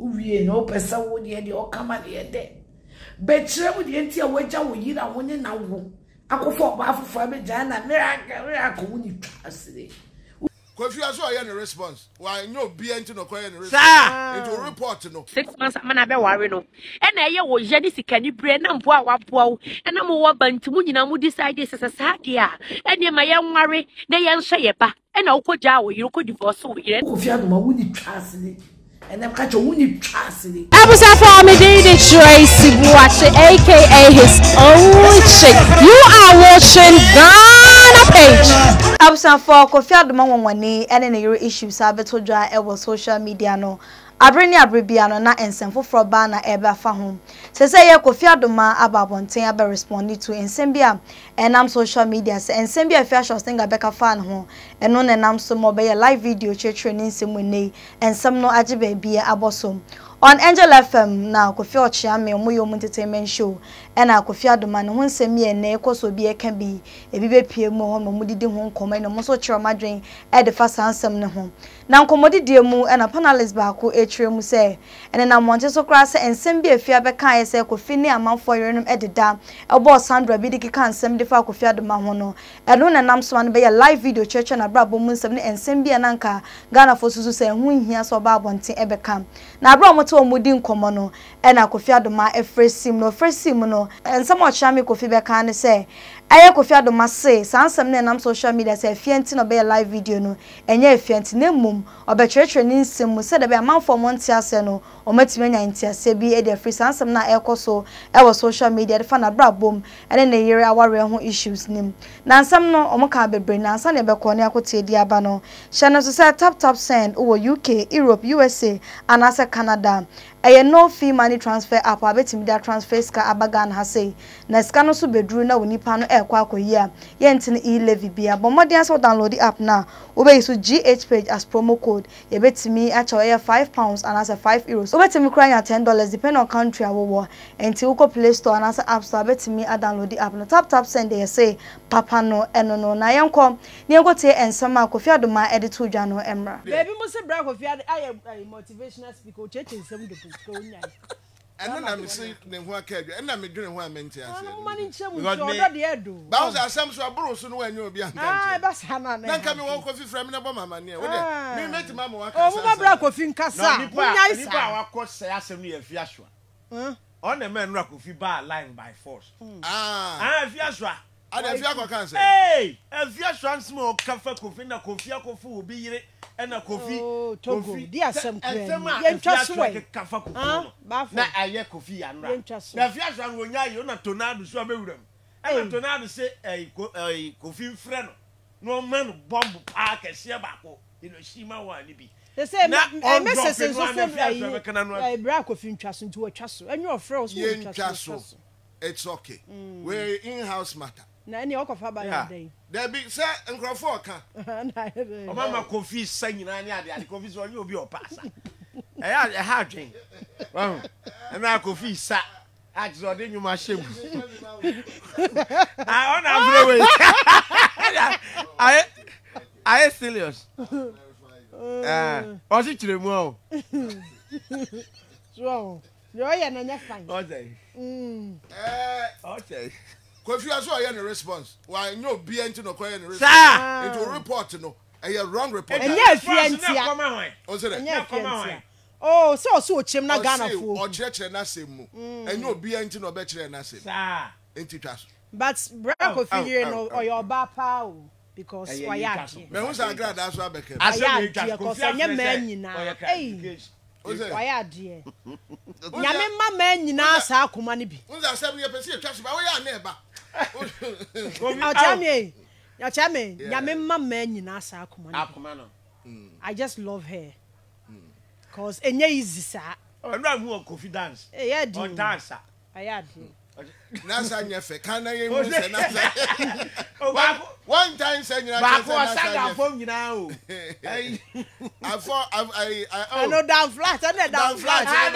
uwe no pesa wo de de okama de de betre wo de ntia waja wo yira wo ne na wo akofo ba afofo abeja na miracle wo ni twasire Kofi aso aye no response wa nyo bi enti no koye no response into report no 6 months amana be ware no e na ye wo je ni sika ni bre na mpo a wapo e na mo wa banti mu nyina mu decide sesesa de a e ne ma ye nware na ye nso ye ba e na okoja wo yiro ko divorce wo yire Kofi Adoma wo ni twasire and I'm catching only chassis. I was up for me, David Tracy, watching aka his own shit. You are watching Ghana Page. I was up for Kofi Adoma one day, and then your issues are better dry over social media. No, I bring your Bribiano not and send for Frobana ever for home. Says I Kofi Adoma about one thing about responding to in Sambia and I'm social media and Sambia fashion thing I back a fan home. And on and I'm so mobile live video training sim with and some no ajibe be a bosom. On Angel FM now Kofi Ochame Omoyom entertainment show and I Kofi Adoma no one send me and echo so be a can be a baby PM home or moody home come and also trauma drain at the first handsome home. Now commodity dear moo and a panelist baku atrium say and then I want to so crass and send be a fear back I say Kofi ne amount for your name at the dam. A boss Sandra Bidi can't send the far Kofi Adoma hono and on and I'm swan by a live video church and a Brabo Moon 70 and Sambia Nanka, Ghana for Susu say, who here saw Babonti Ebekam. Now Bromoto Mudin Comono, and I Kofi Adoma, a first simono, and somewhat shammy Kofi Bekan say, I Kofi Adoma say, Sansam Nenam social media say, Fientin obey a live video no, and ye Fientin mum, or betraying sim, said about a month for Montiaseno, or Metimania in Tiasse be a free Sansam na echo so, our social media, the fan a bra boom, and then the year our real issues name. Now some no, Omokabe brain, and Sunday Beconia. Diabano Shannon Society tap send over UK, Europe, USA, and as Canada. A no fee money transfer up a bit media transfer ska abagan has say. Nascano so bedroom now nipano air quack year. Yentin e levy beer, but more dance or download the app now. Obey so GH page as promo code. Ye bet me at your £5 and as a €5. Over to me crying at $10 depending on country I war. And Tilco Play Store and as a app store bet me at download the app. No tap send they say Papa no and no nayan com. Near go te and summer Kofi Adoma edit to Jano Emra. Baby must have brag of I am a motivational speaker churches. And then I'm saying, and I'm doing one mentor. No money in Chemo, not the Edo. Bounce are some so broken when you'll be. Ah, that's Hannah. Then come and walk with you from Mamma. We met Mamma. Oh, my black of Incassa. Nice hour, of course, as a mere Fiasua. On the men rock if you bar lying by force. Ah, Fiasua. I don't feel cancer. Hey, a Fiasua smoke, Kafa Kofina, Kofia Kofu, be it. And a coffee, Tofi, dear some coffee and Fiasra, you're not Tonado Swabberum. And Tonado say a coffee friend. No man bomb park and Siabaco, you know, Shima one be. They say, I miss a brack of interest into a chassis, and your froze in chassis. It's okay. We're in house matter. Any of her day. There be sir and Crawforka. Mamma Kofi singing, and the Kofi's on you, your pastor. I had a hard drink. And now Kofi sat at Zordin, you must shame. I am serious. Was it to more? So, you're an okay. Okay. Kofi aso aye no response. Why no be enti no koye no response. Into report no. Aye wrong report. And yes, yes. Oh, so chem na Ghana fo. O jekere na semu. And no be enti no be kere na semu. Sa. Enti twaso. But bra Kofi here no or your papa o because why yake. Me won say agrada aso abeke. Aso me twaso Kofi anya man nyina. Eh. Why are dear? Yamma man nyina sa akoma ne bi. Won say asem ye pese twaso ba why na eba. I just love her. Cause enye easy sir. I'm not who Kofi dance. Yeah, do. On dancer. I had. Nasa nyefe kan na yemu se nasa. One time say you nasa. Bako asaka form nyina o. I know down flat, I know down flat. I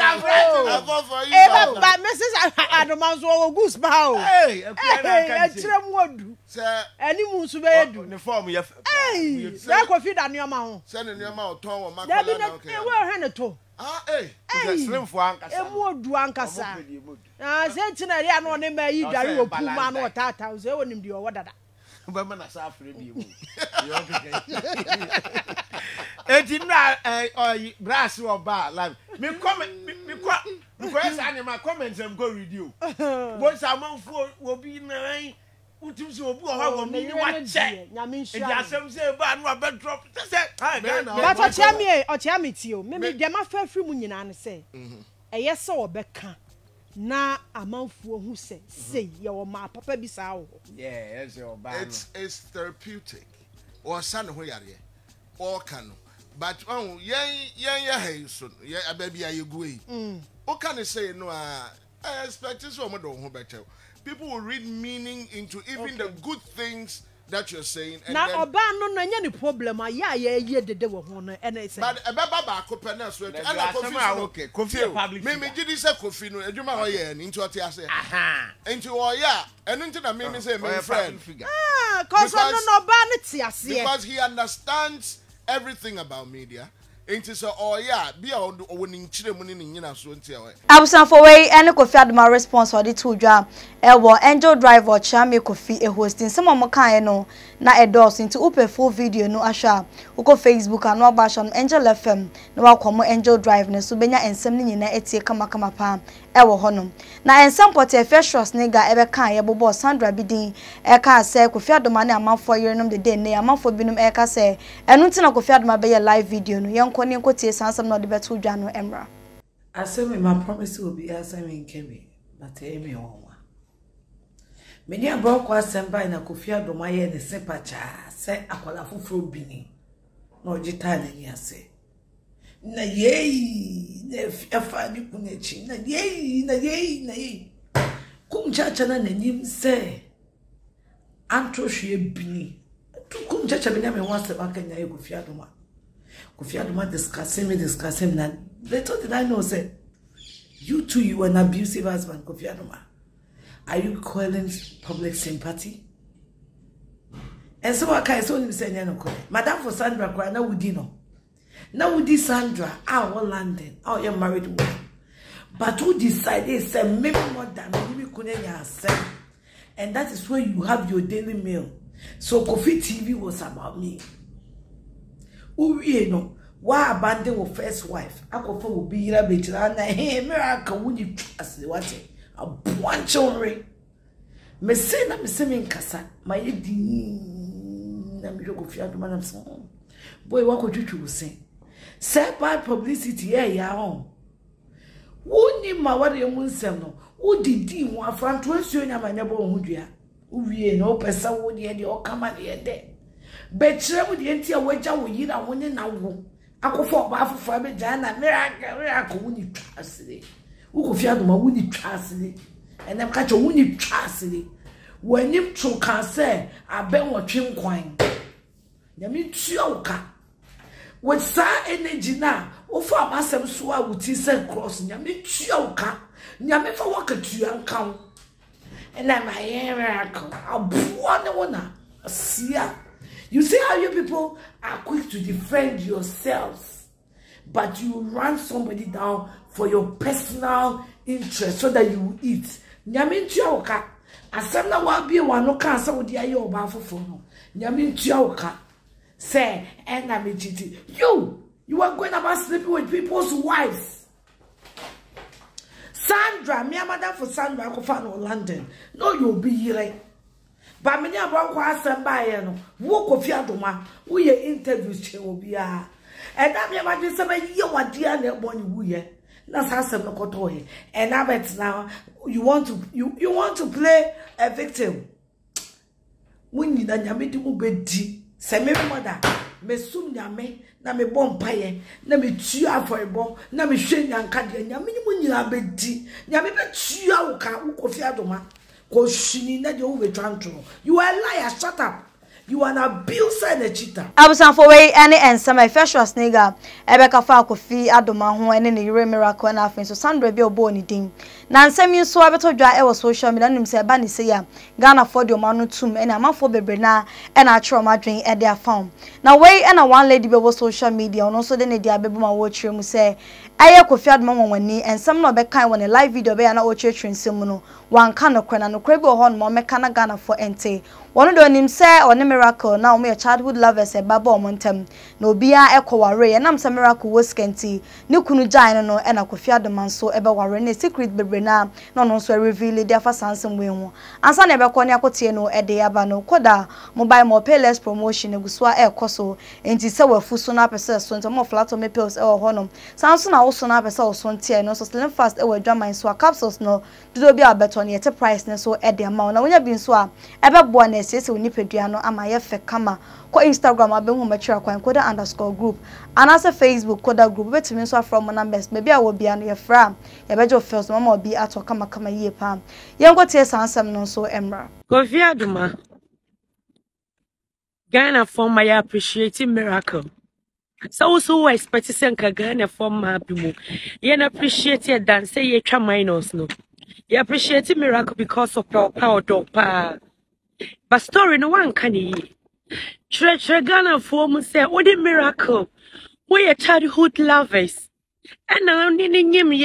go for you. Eh ba message Adoma so goose bow. Hey, e trem wodu. Sir, any mu so be edu. Ne form ye. Hey, na Kofi da nneoma ho. Sir ne nneoma o ton wo makala na okay. That be na we hen to. Hey, slim for Ankasa. Brass or bar, like me comment, my comments and go with you. What's a month for will be nine. It's therapeutic. Or son who are here. Or can. But oh yeah so yeah baby are you going? What can you say no I expect this woman don't better. People will read meaning into even the good things that you're saying. And now, any problem. Yeah, they were one. And it's but a baba could not sweat. Okay, confused. Maybe did this a coffee and you may into a tear. Aha, into all, yeah, and into the minister, my friend. Ah, because I don't know about it. Because he understands everything about media. I was on for way and Kofi Adoma response for the two jam. Angel Drive or Chami Kofi a hosting some of Mokano, not a doors into open full video no Asha, Uko Facebook and no bash on Angel FM, no welcome Angel Drive, no Subena and Semlin in a tea Kamakamapa, Ewa Honum. Now and some pot a freshos nigger ever can, Yabo Sandra Bidi, Eka say, Kofi Adoma amount for your name the day, nay amount for Binum Eka say, and Nutina Kofi Adoma be a live video, no. I said, my promise will be as I mean, Kemi, but Amy Oma. Many a broke was sent by Nakofia Domaye and the Sepacha, said a colorful fruit beanie. No Gitan, yes, say. Nay, a fine punachin, nay. Cum Chachan and him say, Antro she beanie. To cum Chachabinam once the back and Nakofia Doma. Kofi Adoma discussing me, and little did I know, said, you two, you were an abusive husband, Kofi Adoma. Are you calling public sympathy? And so I can't him saying, Madame for Sandra, cry now would you know? Now would this Sandra, our London, our married woman. But who decided, say, maybe more than maybe couldn't yourself. And that is where you have your daily meal. So Kofi TV was about me. You know why abandon your first wife? I go for be a bit and hey, miracle would you trust the water? A bunch of rain. Me say, I'm singing Cassa, my dean. I'm joking for the man of song. Boy, what could you two say? Say bad publicity, yeah, your own. Who knew my water? You won't sell no. Who did you want from 12 years? I'm a neighbor who you are. We know person would hear the old command here there. But you would enter a wager with you that wouldn't know. I could for Baffle for me, Jan, and Miracle wouldn't trust it. Who could fear the wouldn't trust it? And I'm catch a wouldn't trust it. When you two can say, I bet what you coin. You mean, Choka. With Sir Energy now, or for myself, so I would see some crossing. You mean, Choka. You never walk at you and come. And I'm a miracle. I'll be one. See ya. You see how you people are quick to defend yourselves, but you run somebody down for your personal interest so that you will eat. Nyamin Tioka, Asamna will be one no cancer with the Ayo Bafo. Nyamin Tioka, say, and I'm a cheating. You are going about sleeping with people's wives. Sandra, me a madam for Sandra, I go find London. No, you'll be here. But many about Quasan Bayano, walk of Yadoma, we are interviewed, she will be a. And I'm your mother, some of you are dear, and one we are. That's how some of Cotoy. And I bet now you want to play a victim. We need a Yamidu Betty, Sammy Mother, Messum Yame, Name Bompaye, Name Chia for a bomb, Name Shin and Cadian, Yamimun Yabeti, Yamimachiaoka, Kofi Adoma. You are a liar, shut up. You are an abuser and a cheater. Abusan for way any and some official snigger. Ebeka fa Kofi Adoma ho ene ne yire miracle na afin so Sandra Bidi obo ni din. Na nsem nso abetodwa e wo social media nim se ba ne se ya. Ghana for the man no tum ene amafo bebre na ene atro madwen e dey afam. Na way ene one lady be wo social media no so de ne dia bebo ma wo chire mu se aye Kofi Adoma wonwani and some no be kan won a live video be ya na wo chire chire nsem no. Wan kan okwana no kra bi o ho no meka na Ghana for ente. One do nim se one miracle now me childhood lovers e baba o montem na obia e kwaware ye nam se miracle wo skenti ne kunu gyan no e na Kofi Adoma so e be ware ne secret bebre na no so reveal dia fa sansem we ho ansa na e be kone akotie no e de aba no koda mobile mo payless promotion egusua e koso enti se wafu so na pese so nto mo flat o me pills e o honom sanso na wo so na pese o so ntie no so slim fast e wa dwaman so capsules no do bi abeto ne te price ne so e de ma na wonya bi so a e be bo na sese oni pedua no ama yefe kama ko Instagram abemu machira kwa koda underscore group anase Facebook koda group betimi so afro mo numbers maybe a wo bia no yefra ya beje ofels mama obi ato kama kama yie pam yengo tie sansem no so emra Kofi Adoma Ghana for my appreciating miracle so we expect senka Ghana for my bimu yen appreciate dance say ye twa minus no ye appreciate miracle because of our power dopa but story no one can hear. Treasure Ghana for me say, what a miracle! We are childhood lovers, and now ni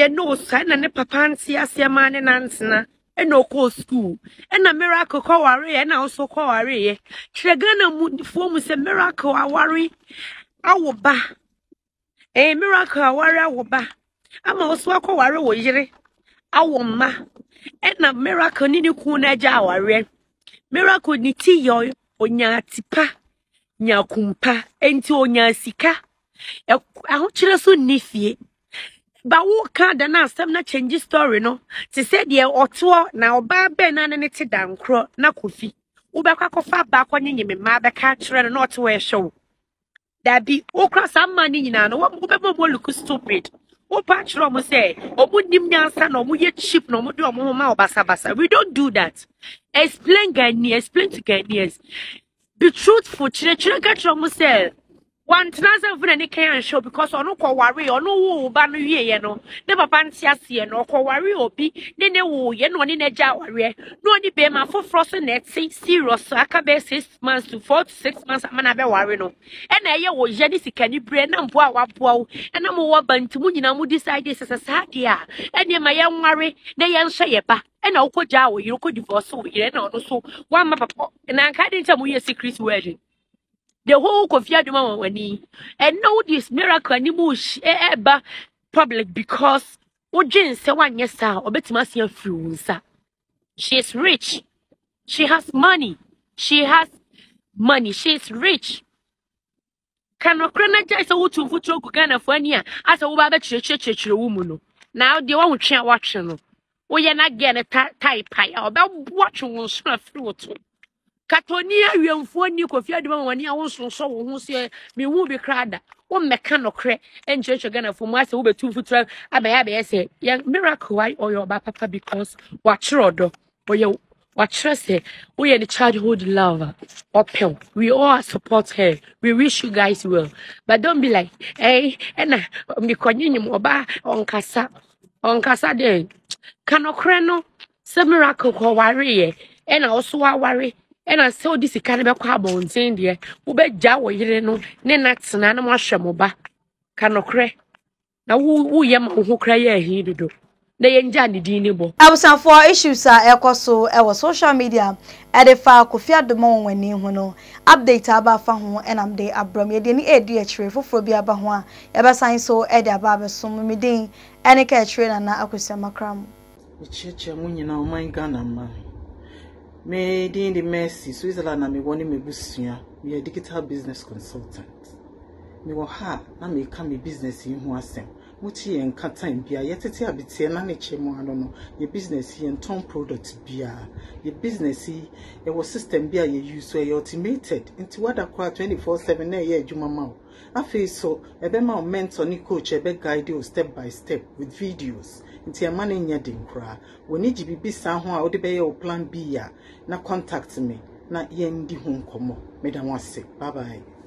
no son and papa and see us a man and answer and no call school and a miracle call worry and also call worry. Treasure Ghana for me say miracle I worry I will ba a miracle I worry I will ba. I'm also a call worry we jere I will ma and a miracle ni ni kuna jawari. Miracle ni ti yoy onya tipa nya kumpa enti onya sika aho chira so nifie ba wo ka da na asem na change story no ti se de oto na oba be na ne ti dankro na Kofi wo be kwa kofa ba kwa nyenye me ma be ka chira no oto we show da bi wo kra samma ni nyina no wo be bo look stupid wo pa chira mo se obudim nyansa no mo ye chip no mo de omo ma obasa basa we don't do that. Explain Ghanaians, explain to Ghanaians. Be truthful, children get your muscle. One transfer for any can show because on no worry, on no ban ye no. Never fancy as ye no worry or be, then they will ye no in a jawary. No any be my for frozen net say serious so I can be 6 months to 4 to 6 months I'm gonna be worry no. And I ye will jenny si can you brain and bow wow and I'm a bantu in a mood decide this as a sadia and ye my young worry they answer ye back. And I'll call Jawa, you could divorce, you know, so one map and I can't tell me a secret wedding. The whole Kofi Adoma when he and know this miracle and bush ever public because what Jane said one yes, sir, or better must influencer. She is rich, she has money, she is rich. Can a cranage as a wood to foot to Ghana for any as a woman church woman. Now they won't share watching. We are not getting a type about watching one snuff fruit. Catonia, we are for new Kofi Adoma when you also saw who say me will be crowded. One mechanic crack and church again for my over 2 foot 12. I may have a say, young miracle, why or your papa because what your dog or your what say we are the childhood lover or pill. We all support her. We wish you guys well, but don't be like, hey, and I'm the continuum or bar on Casa. On Casadin, Canocrano, some miracle call worry, and also I worry, and I saw this cannibal carbons in there, who bet Jawa, you know, Nenats and Animal Shamoba, Canocre. Now, who yam who cry he do. They enjoy the dinable. I was on 4 issues, I also, our social media. Edifa Kofi Adoma when ni hono update aba fa ho enam de abram ye de ni edi achire foforo bi aba ho a eba san so edi aba be som me den ene ka achire na na akosia makram chiche munyi na o man Ghana ma me din the mercy Switzerland na me woni me busua me a digital business consultant me wo ha na me ka me business yi ho asem muti en ka time bia yetete abiti na ne chemu ano no ye business ye ton product bia ye business ye wo system bia ye use so ye automated into what akwa 24/7 na ye adwuma ma afi so ebe ma mentor ni coach ebe guide you step by step with videos into ye man nya den kra woni gibi bi san ho a wo de be ye plan bia na contact me na yendi home komo. Madam was sick. Bye bye.